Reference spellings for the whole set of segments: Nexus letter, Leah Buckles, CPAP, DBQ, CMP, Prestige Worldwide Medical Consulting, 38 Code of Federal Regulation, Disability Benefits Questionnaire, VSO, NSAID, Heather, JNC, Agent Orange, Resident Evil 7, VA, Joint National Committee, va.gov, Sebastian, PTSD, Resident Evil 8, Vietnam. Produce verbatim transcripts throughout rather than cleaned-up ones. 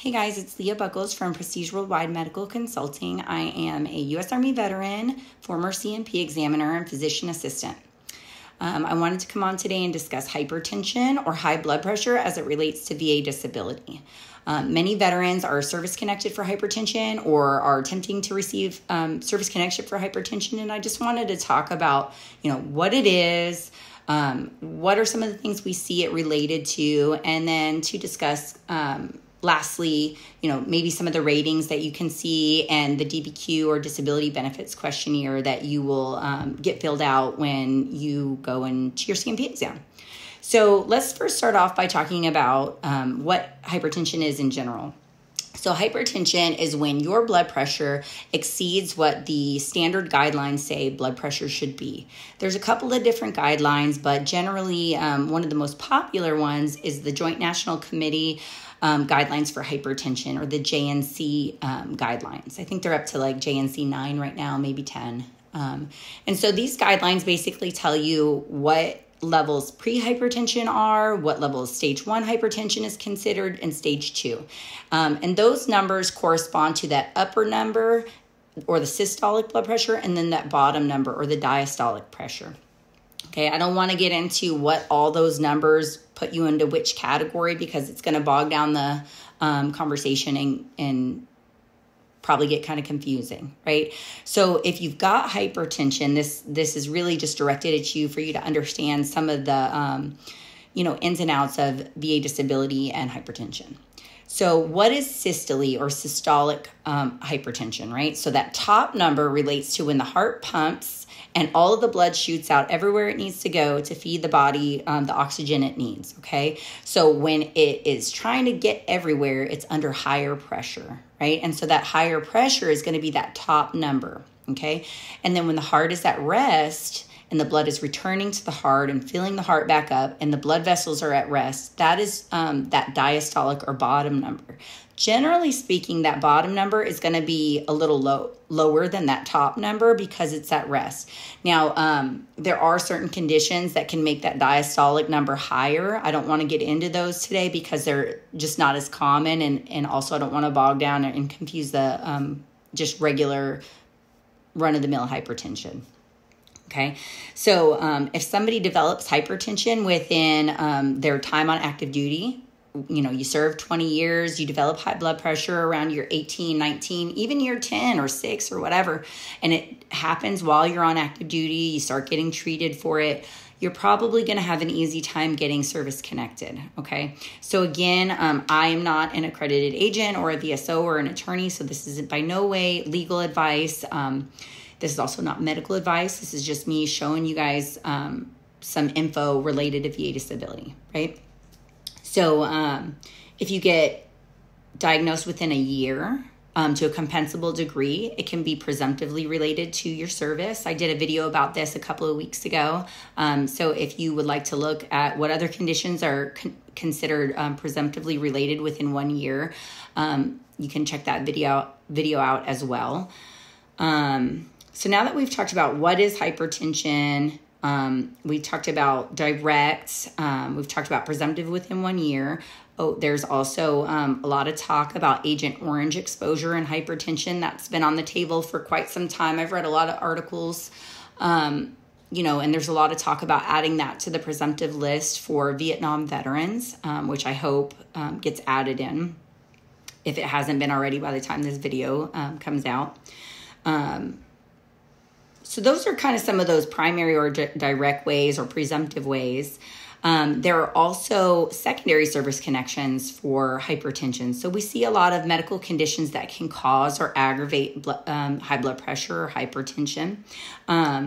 Hey guys, it's Leah Buckles from Prestige Worldwide Medical Consulting. I am a U S Army veteran, former C M P examiner, and physician assistant. Um, I wanted to come on today and discuss hypertension or high blood pressure as it relates to V A disability. Um, many veterans are service-connected for hypertension or are attempting to receive um, service connection for hypertension, and I just wanted to talk about, you know, what it is, um, what are some of the things we see it related to, and then to discuss um lastly, you know, maybe some of the ratings that you can see and the D B Q or disability benefits questionnaire that you will um, get filled out when you go into your C M P exam. So let's first start off by talking about um, what hypertension is in general. So hypertension is when your blood pressure exceeds what the standard guidelines say blood pressure should be. There's a couple of different guidelines, but generally um, one of the most popular ones is the Joint National Committee Um, guidelines for hypertension, or the J N C um, guidelines. I think they're up to like J N C nine right now, maybe ten. Um, and so these guidelines basically tell you what levels pre-hypertension are, what levels stage one hypertension is considered, and stage two. Um, and those numbers correspond to that upper number, or the systolic blood pressure, and then that bottom number, or the diastolic pressure. Okay, I don't want to get into what all those numbers put you into which category, because it's going to bog down the um, conversation and, and probably get kind of confusing, right? So if you've got hypertension, this this is really just directed at you for you to understand some of the um, you know, ins and outs of V A disability and hypertension. So what is systole or systolic um, hypertension, right? So that top number relates to when the heart pumps and all of the blood shoots out everywhere it needs to go to feed the body um, the oxygen it needs, okay? So when it is trying to get everywhere, it's under higher pressure, right? And so that higher pressure is going to be that top number, okay? And then when the heart is at rest and the blood is returning to the heart and filling the heart back up, and the blood vessels are at rest, that is um, that diastolic or bottom number. Generally speaking, that bottom number is going to be a little low, lower than that top number because it's at rest. Now, um, there are certain conditions that can make that diastolic number higher. I don't want to get into those today because they're just not as common, and, and also I don't want to bog down and confuse the um, just regular run-of-the-mill hypertension. Okay, so um, if somebody develops hypertension within um, their time on active duty, you know, you serve twenty years, you develop high blood pressure around year eighteen, nineteen, even year ten or six or whatever, and it happens while you're on active duty, you start getting treated for it, you're probably going to have an easy time getting service connected, okay? So again, um, I am not an accredited agent or a V S O or an attorney, so this is by no way legal advice. Um This is also not medical advice. This is just me showing you guys um, some info related to V A disability, right? So um, if you get diagnosed within a year um, to a compensable degree, it can be presumptively related to your service. I did a video about this a couple of weeks ago. Um, so if you would like to look at what other conditions are con considered um, presumptively related within one year, um, you can check that video, video out as well. Um, So now that we've talked about what is hypertension, um, we talked about direct, um, we've talked about presumptive within one year. Oh, there's also um, a lot of talk about Agent Orange exposure and hypertension. That's been on the table for quite some time. I've read a lot of articles, um, you know, and there's a lot of talk about adding that to the presumptive list for Vietnam veterans, um, which I hope um, gets added in if it hasn't been already by the time this video um, comes out. Um, So those are kind of some of those primary or direct ways or presumptive ways. Um, there are also secondary service connections for hypertension. So we see a lot of medical conditions that can cause or aggravate blood, um, high blood pressure or hypertension. Um,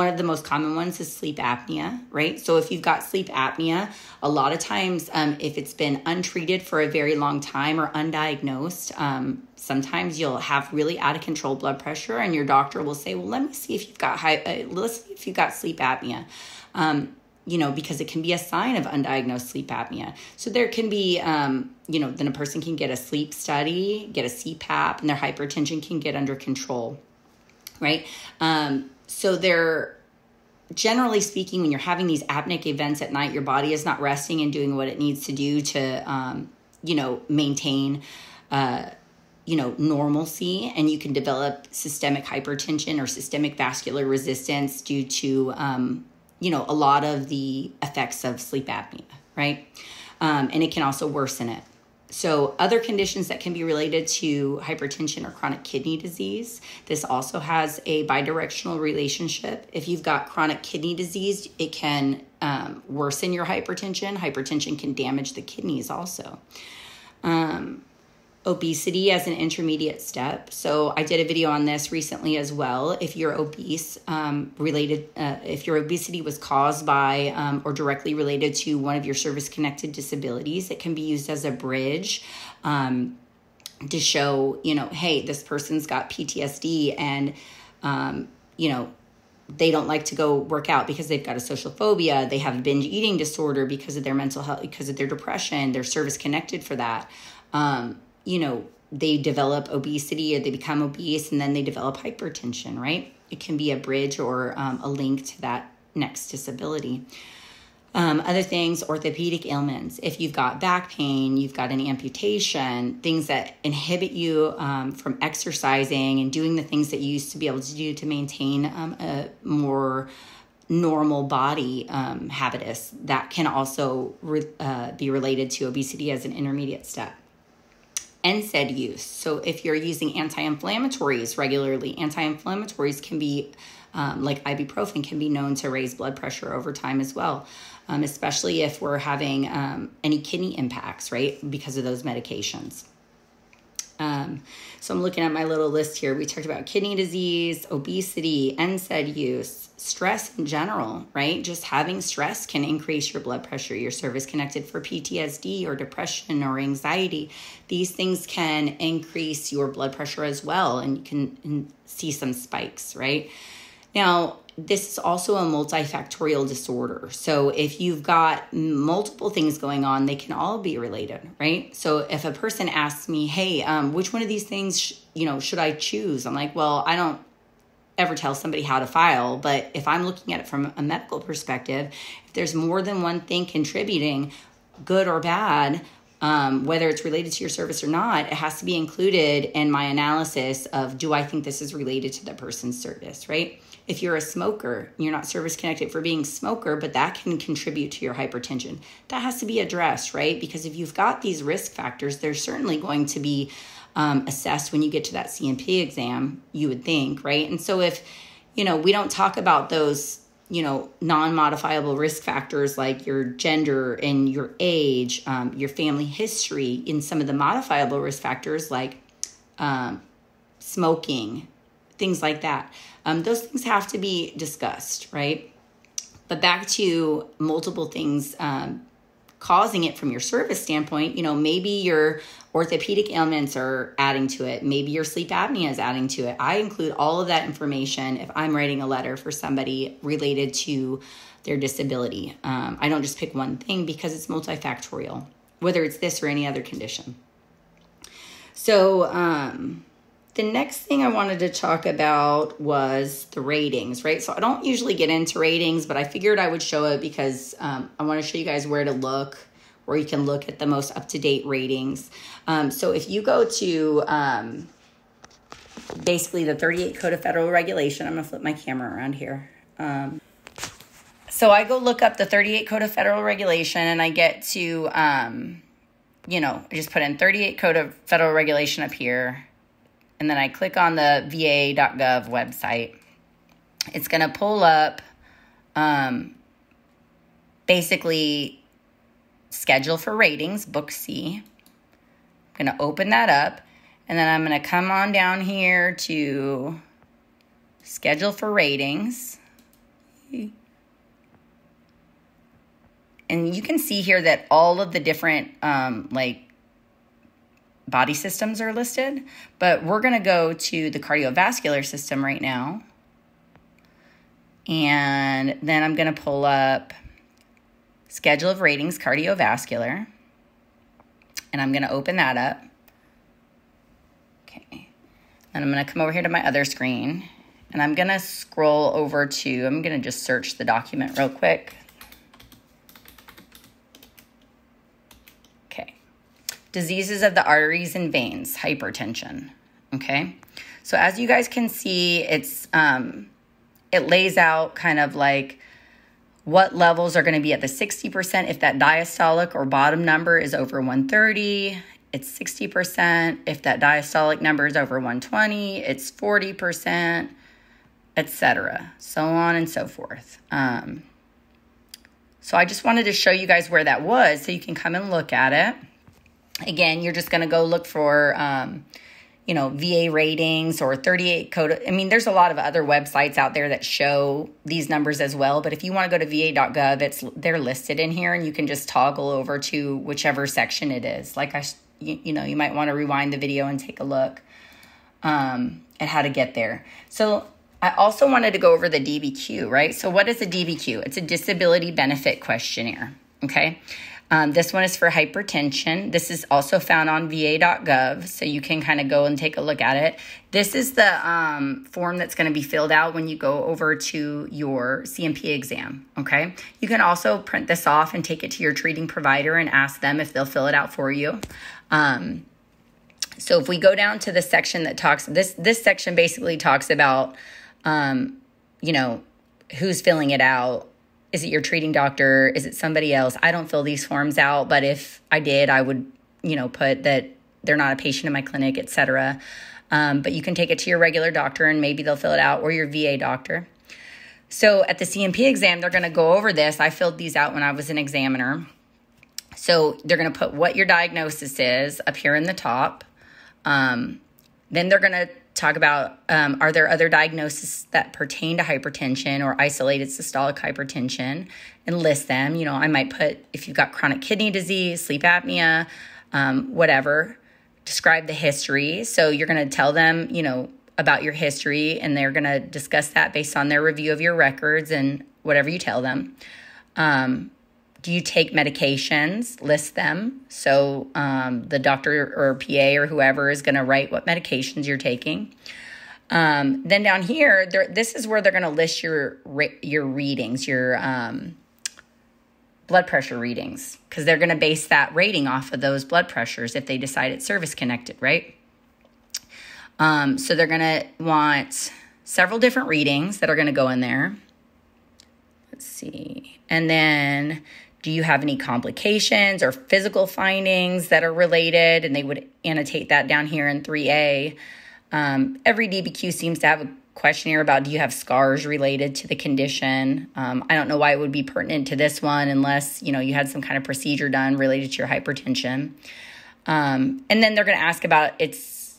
one of the most common ones is sleep apnea, right? So if you've got sleep apnea, a lot of times um, if it's been untreated for a very long time or undiagnosed, um, sometimes you'll have really out of control blood pressure, and your doctor will say, well, let me see if you've got high, uh, let's see if you've got sleep apnea, um, you know, because it can be a sign of undiagnosed sleep apnea. So there can be, um, you know, then a person can get a sleep study, get a C PAP, and their hypertension can get under control, right? Um, So they're, generally speaking, when you're having these apneic events at night, your body is not resting and doing what it needs to do to um, you know, maintain, uh, you know, normalcy, and you can develop systemic hypertension or systemic vascular resistance due to, um, you know, a lot of the effects of sleep apnea, right? Um, and it can also worsen it. So other conditions that can be related to hypertension or chronic kidney disease, this also has a bidirectional relationship. If you've got chronic kidney disease, it can um, worsen your hypertension. Hypertension can damage the kidneys also. Um, Obesity as an intermediate step. So I did a video on this recently as well. If you're obese, um, related, uh, if your obesity was caused by um, or directly related to one of your service-connected disabilities, it can be used as a bridge um, to show, you know, hey, this person's got P T S D and, um, you know, they don't like to go work out because they've got a social phobia. They have a binge eating disorder because of their mental health, because of their depression. They're service-connected for that. Um, you know, they develop obesity or they become obese and then they develop hypertension, right? It can be a bridge or um, a link to that next disability. Um, other things, orthopedic ailments. If you've got back pain, you've got an amputation, things that inhibit you um, from exercising and doing the things that you used to be able to do to maintain um, a more normal body um, habitus, that can also re uh, be related to obesity as an intermediate step. N SAID use. So if you're using anti-inflammatories regularly, anti-inflammatories can be, um, like ibuprofen, can be known to raise blood pressure over time as well, um, especially if we're having um, any kidney impacts, right, because of those medications. Um, so I'm looking at my little list here. We talked about kidney disease, obesity, N SAID use, stress in general, right? Just having stress can increase your blood pressure. Your service connected for P T S D or depression or anxiety. These things can increase your blood pressure as well, and you can see some spikes, right? Now, this is also a multifactorial disorder. So if you've got multiple things going on, they can all be related, right? So if a person asks me, hey, um, which one of these things, sh you know, should I choose? I'm like, well, I don't ever tell somebody how to file, but if I'm looking at it from a medical perspective, if there's more than one thing contributing, good or bad, Um, whether it's related to your service or not, it has to be included in my analysis of, do I think this is related to the person's service, right? If you're a smoker, you're not service connected for being a smoker, but that can contribute to your hypertension. That has to be addressed, right? Because if you've got these risk factors, they're certainly going to be um, assessed when you get to that C M P exam, you would think, right? And so if, you know, we don't talk about those, you know, non-modifiable risk factors like your gender and your age, um, your family history, in some of the modifiable risk factors like um, smoking, things like that. Um, those things have to be discussed, right? But back to multiple things um, causing it from your service standpoint, you know, maybe your orthopedic ailments are adding to it. Maybe your sleep apnea is adding to it. I include all of that information if I'm writing a letter for somebody related to their disability. Um, I don't just pick one thing because it's multifactorial, whether it's this or any other condition. So um, the next thing I wanted to talk about was the ratings, right? So I don't usually get into ratings, but I figured I would show it because um, I want to show you guys where to look, where you can look at the most up-to-date ratings. Um, so if you go to um, basically the thirty-eight Code of Federal Regulation, I'm going to flip my camera around here. Um, so I go look up the thirty-eight Code of Federal Regulation and I get to, um, you know, I just put in thirty-eight Code of Federal Regulation up here. And then I click on the V A dot gov website. It's going to pull up um, basically schedule for ratings, book C. I'm going to open that up, and then I'm going to come on down here to schedule for ratings. And you can see here that all of the different, um, like, body systems are listed, but we're going to go to the cardiovascular system right now. And then I'm going to pull up schedule of ratings, cardiovascular. And I'm going to open that up. Okay. And I'm going to come over here to my other screen. And I'm going to scroll over to, I'm going to just search the document real quick. Okay. diseases of the arteries and veins, hypertension, okay? So as you guys can see, it's um, it lays out kind of like what levels are going to be at the sixty percent if that diastolic or bottom number is over one thirty. It's sixty percent. If that diastolic number is over one twenty, it's forty percent, et cetera. So on and so forth. Um, so I just wanted to show you guys where that was so you can come and look at it. Again, you're just going to go look for, um, you know, V A ratings or thirty-eight code. I mean, there's a lot of other websites out there that show these numbers as well. But if you want to go to V A dot gov, it's they're listed in here and you can just toggle over to whichever section it is. Like I You, you know, you might want to rewind the video and take a look um, at how to get there. So I also wanted to go over the D B Q, right? So what is a D B Q? It's a disability benefit questionnaire, okay? Um, this one is for hypertension. This is also found on V A dot gov, so you can kind of go and take a look at it. This is the um, form that's going to be filled out when you go over to your C M P exam, okay? You can also print this off and take it to your treating provider and ask them if they'll fill it out for you. Um, so if we go down to the section that talks, this, this section basically talks about, um, you know, who's filling it out. Is it your treating doctor? Is it somebody else? I don't fill these forms out, but if I did, I would, you know, put that they're not a patient in my clinic, et cetera. Um, but you can take it to your regular doctor and maybe they'll fill it out, or your V A doctor. So at the C M P exam, they're going to go over this. I filled these out when I was an examiner. So they're going to put what your diagnosis is up here in the top. Um, then they're going to talk about, um, are there other diagnoses that pertain to hypertension or isolated systolic hypertension, and list them. You know, I might put if you've got chronic kidney disease, sleep apnea, um, whatever. Describe the history. So you're going to tell them, you know, about your history, and they're going to discuss that based on their review of your records and whatever you tell them. Um, Do you take medications? List them. So um, the doctor or P A or whoever is going to write what medications you're taking. Um, then down here, this is where they're going to list your your readings, your um, blood pressure readings, because they're going to base that rating off of those blood pressures if they decide it's service-connected, right? Um, so they're going to want several different readings that are going to go in there. Let's see. And then do you have any complications or physical findings that are related? And they would annotate that down here in three A. Um, every D B Q seems to have a questionnaire about, do you have scars related to the condition? Um, I don't know why it would be pertinent to this one unless, you know, you had some kind of procedure done related to your hypertension. Um, and then they're going to ask about it's,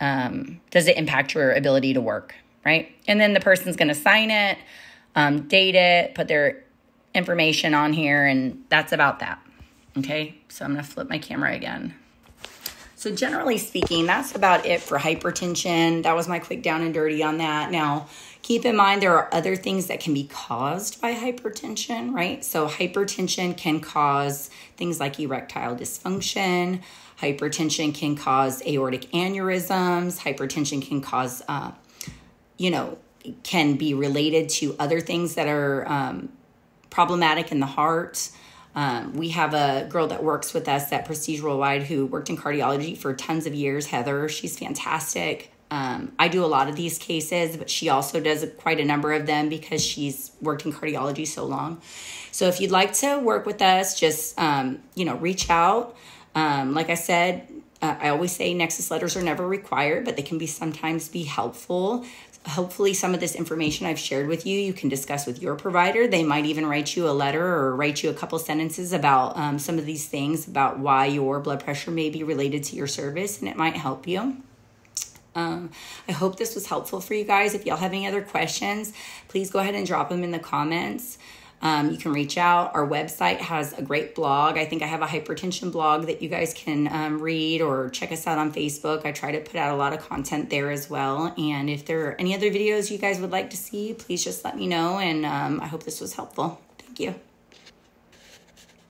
um, does it impact your ability to work, right? And then the person's going to sign it, um, date it, put their information on here, and that's about that. Okay, so I'm going to flip my camera again. So generally speaking, that's about it for hypertension. That was my quick down and dirty on that. Now, keep in mind there are other things that can be caused by hypertension, right? So hypertension can cause things like erectile dysfunction. Hypertension can cause aortic aneurysms. Hypertension can cause, uh, you know, can be related to other things that are um, problematic in the heart. Um, we have a girl that works with us at Prestige Worldwide who worked in cardiology for tons of years, Heather. She's fantastic. Um, I do a lot of these cases, but she also does quite a number of them because she's worked in cardiology so long. So if you'd like to work with us, just, um, you know, reach out. Um, like I said, uh, I always say Nexus letters are never required, but they can be sometimes be helpful. Hopefully some of this information I've shared with you, you can discuss with your provider. They might even write you a letter or write you a couple sentences about um, some of these things, about why your blood pressure may be related to your service, and it might help you. Um, I hope this was helpful for you guys. If y'all have any other questions, please go ahead and drop them in the comments. Um, you can reach out. Our website has a great blog. I think I have a hypertension blog that you guys can um, read, or check us out on Facebook. I try to put out a lot of content there as well. And if there are any other videos you guys would like to see, please just let me know. And um, I hope this was helpful. Thank you.